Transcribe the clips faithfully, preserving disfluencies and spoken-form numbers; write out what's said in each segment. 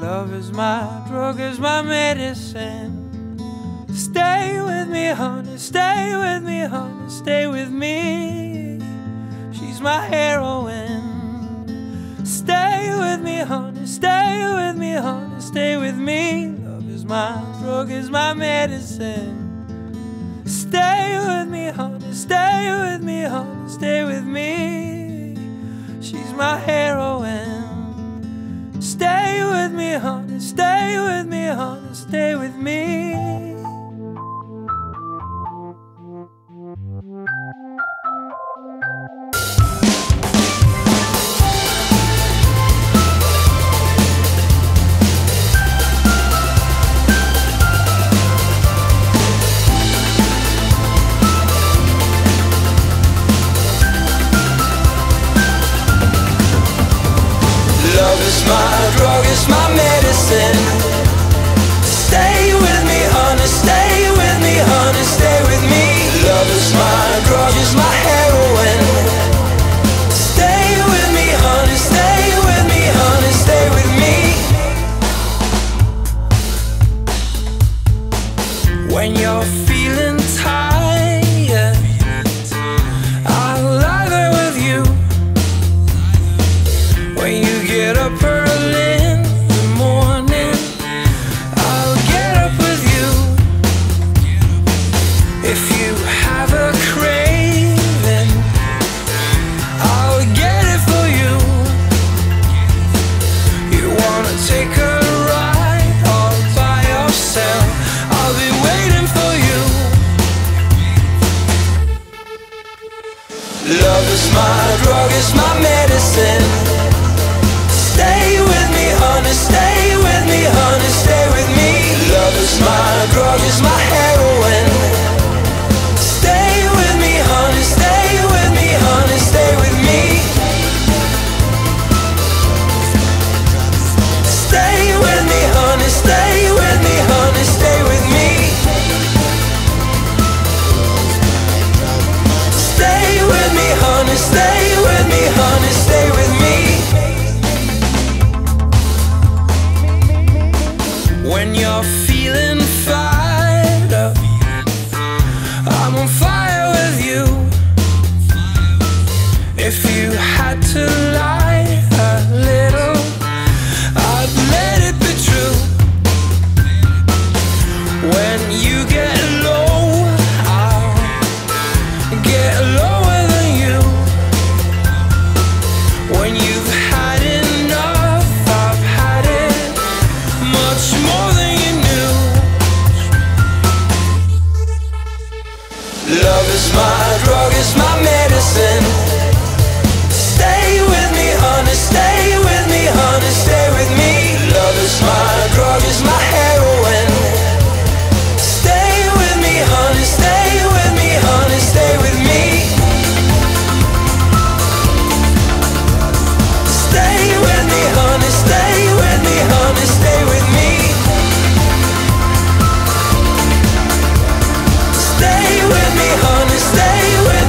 Love is my drug, is my medicine. Stay with me, honey, stay with me, honey, stay with me. She's my heroine. Stay with me, honey, stay with me, honey, stay with me. Love is my drug, is my medicine. Stay with me, honey, stay with me, honey, stay with me. She's my heroine. Stay with me, honey, stay with me, honey, stay with me. Love is my drug, it's my medicine. Stay with me, honey, stay with me, honey, stay with me. Love is my drug, it's my heroin. Stay with me, honey, stay with me, honey, stay with me. When you're feeling tired, I'll lie there with you. When you get up early in the morning, I'll get up with you. If you have a craving, I'll get it for you. You wanna take a ride all by yourself, I'll be waiting for you. Love is my drug, it's my medicine. Stay with me, honey, stay with me, honey, stay with me. Love is my drug, is my heroin. Stay with me, honey, stay with me, honey, stay with me. Stay with me, honey, stay with me, honey, stay with me. Stay with me, honey, stay with me, honey, stay with me. When you're feeling fired up, I'm on fire with you. If you had to lie a little, I'd let it be true. When you get low, I'll get lower than you. When you've had enough, I've had it much more. Love is my drug, is my medicine. Stay with me, honey, stay with me, honey, stay with me. Love is my drug, is my heroin. Stay with me, honey, stay with me, honey, stay with me. Stay with me, honey, stay with me, honey, stay with me. Stay with me, honey, stay with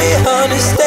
me, honey, stay with me.